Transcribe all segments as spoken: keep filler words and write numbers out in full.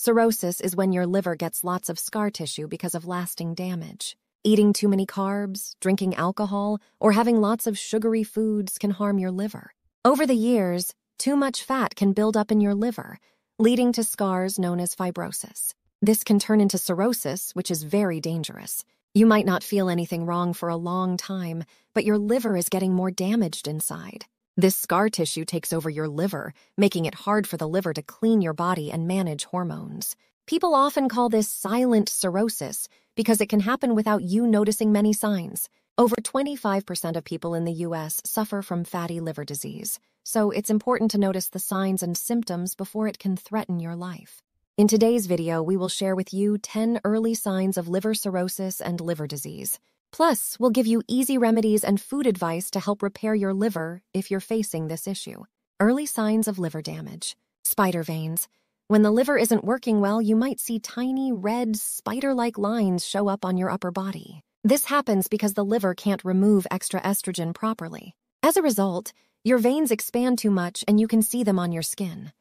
Cirrhosis is when your liver gets lots of scar tissue because of lasting damage. Eating too many carbs, drinking alcohol, or having lots of sugary foods can harm your liver. Over the years, too much fat can build up in your liver, leading to scars known as fibrosis. This can turn into cirrhosis, which is very dangerous. You might not feel anything wrong for a long time, but your liver is getting more damaged inside. This scar tissue takes over your liver, making it hard for the liver to clean your body and manage hormones. People often call this silent cirrhosis because it can happen without you noticing many signs. Over twenty-five percent of people in the U S suffer from fatty liver disease, so it's important to notice the signs and symptoms before it can threaten your life. In today's video, we will share with you ten early signs of liver cirrhosis and liver disease. Plus, we'll give you easy remedies and food advice to help repair your liver if you're facing this issue. Early signs of liver damage. Spider veins. When the liver isn't working well, you might see tiny red spider-like lines show up on your upper body. This happens because the liver can't remove extra estrogen properly. As a result, your veins expand too much and you can see them on your skin.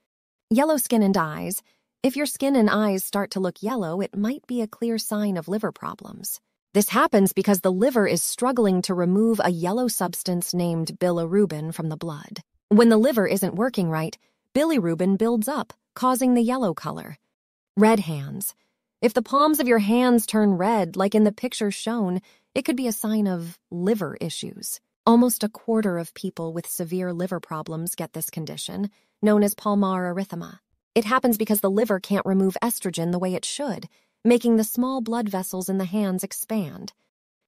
Yellow skin and eyes. If your skin and eyes start to look yellow, it might be a clear sign of liver problems. This happens because the liver is struggling to remove a yellow substance named bilirubin from the blood. When the liver isn't working right, bilirubin builds up, causing the yellow color. Red hands. If the palms of your hands turn red, like in the picture shown, it could be a sign of liver issues. Almost a quarter of people with severe liver problems get this condition, known as palmar erythema. It happens because the liver can't remove estrogen the way it should, making the small blood vessels in the hands expand.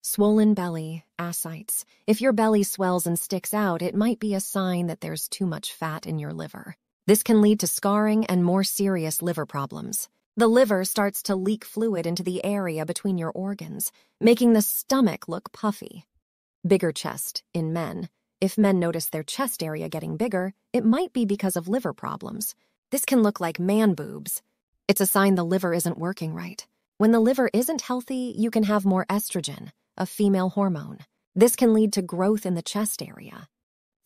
Swollen belly, ascites. If your belly swells and sticks out, it might be a sign that there's too much fat in your liver. This can lead to scarring and more serious liver problems. The liver starts to leak fluid into the area between your organs, making the stomach look puffy. Bigger chest in men. If men notice their chest area getting bigger, it might be because of liver problems. This can look like man boobs. It's a sign the liver isn't working right. When the liver isn't healthy, you can have more estrogen, a female hormone. This can lead to growth in the chest area.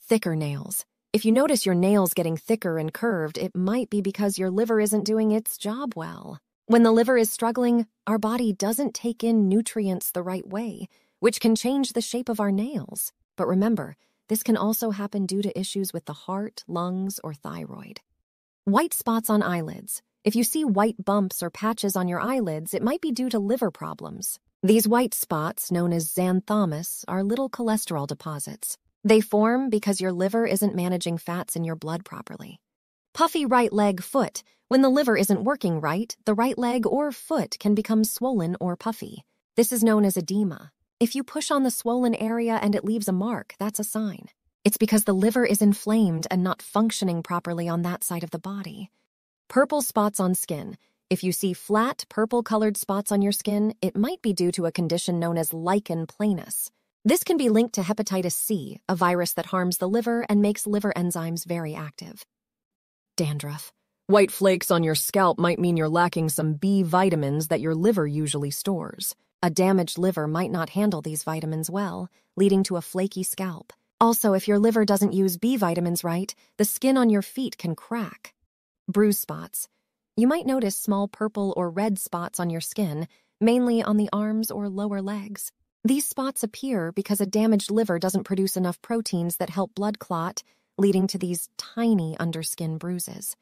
Thicker nails. If you notice your nails getting thicker and curved, it might be because your liver isn't doing its job well. When the liver is struggling, our body doesn't take in nutrients the right way, which can change the shape of our nails. But remember, this can also happen due to issues with the heart, lungs, or thyroid. White spots on eyelids. If you see white bumps or patches on your eyelids, it might be due to liver problems. These white spots, known as xanthomas, are little cholesterol deposits. They form because your liver isn't managing fats in your blood properly. Puffy right leg, foot. When the liver isn't working right, the right leg or foot can become swollen or puffy. This is known as edema. If you push on the swollen area and it leaves a mark, that's a sign. It's because the liver is inflamed and not functioning properly on that side of the body. Purple spots on skin. If you see flat, purple-colored spots on your skin, it might be due to a condition known as lichen planus. This can be linked to hepatitis C, a virus that harms the liver and makes liver enzymes very active. Dandruff. White flakes on your scalp might mean you're lacking some B vitamins that your liver usually stores. A damaged liver might not handle these vitamins well, leading to a flaky scalp. Also, if your liver doesn't use B vitamins right, the skin on your feet can crack. Bruise spots. You might notice small purple or red spots on your skin, mainly on the arms or lower legs. These spots appear because a damaged liver doesn't produce enough proteins that help blood clot, leading to these tiny underskin bruises.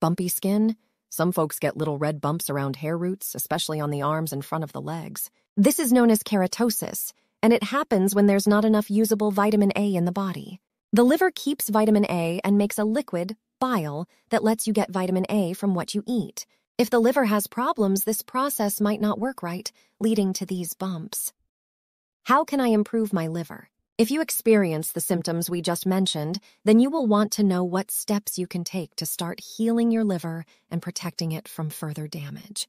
Bumpy skin. Some folks get little red bumps around hair roots, especially on the arms and front of the legs. This is known as keratosis, and it happens when there's not enough usable vitamin A in the body. The liver keeps vitamin A and makes a liquid, bile, that lets you get vitamin A from what you eat. If the liver has problems, this process might not work right, leading to these bumps. How can I improve my liver? If you experience the symptoms we just mentioned, then you will want to know what steps you can take to start healing your liver and protecting it from further damage.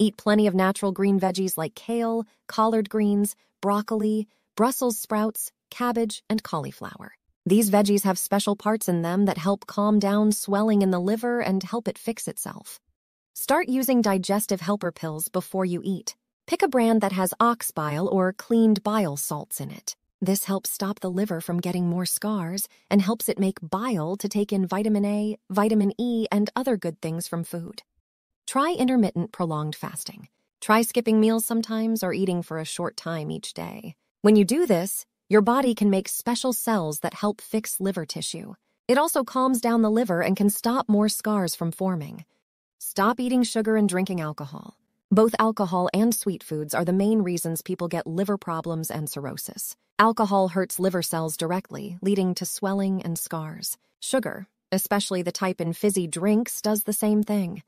Eat plenty of natural green veggies like kale, collard greens, broccoli, Brussels sprouts, cabbage, and cauliflower. These veggies have special parts in them that help calm down swelling in the liver and help it fix itself. Start using digestive helper pills before you eat. Pick a brand that has ox bile or cleaned bile salts in it. This helps stop the liver from getting more scars and helps it make bile to take in vitamin A, vitamin E, and other good things from food. Try intermittent prolonged fasting. Try skipping meals sometimes or eating for a short time each day. When you do this, your body can make special cells that help fix liver tissue. It also calms down the liver and can stop more scars from forming. Stop eating sugar and drinking alcohol. Both alcohol and sweet foods are the main reasons people get liver problems and cirrhosis. Alcohol hurts liver cells directly, leading to swelling and scars. Sugar, especially the type in fizzy drinks, does the same thing.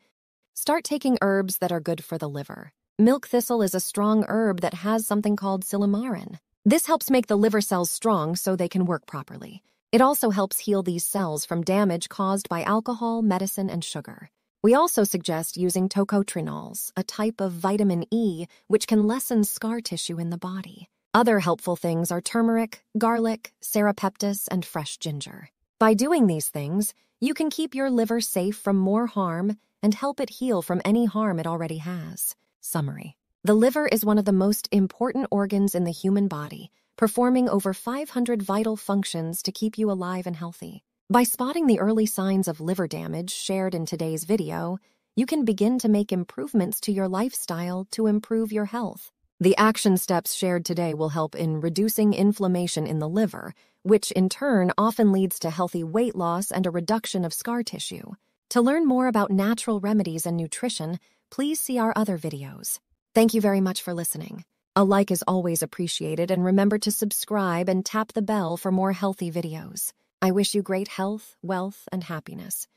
Start taking herbs that are good for the liver. Milk thistle is a strong herb that has something called silymarin. This helps make the liver cells strong so they can work properly. It also helps heal these cells from damage caused by alcohol, medicine, and sugar. We also suggest using tocotrienols, a type of vitamin E, which can lessen scar tissue in the body. Other helpful things are turmeric, garlic, serrapeptis, and fresh ginger. By doing these things, you can keep your liver safe from more harm and help it heal from any harm it already has. Summary: the liver is one of the most important organs in the human body, performing over five hundred vital functions to keep you alive and healthy. By spotting the early signs of liver damage shared in today's video, you can begin to make improvements to your lifestyle to improve your health. The action steps shared today will help in reducing inflammation in the liver, which in turn often leads to healthy weight loss and a reduction of scar tissue. To learn more about natural remedies and nutrition, please see our other videos. Thank you very much for listening. A like is always appreciated, and remember to subscribe and tap the bell for more healthy videos. I wish you great health, wealth, and happiness.